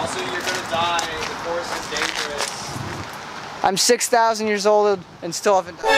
Also, you're gonna die. The forest is dangerous. I'm 6,000 years old and still haven't died.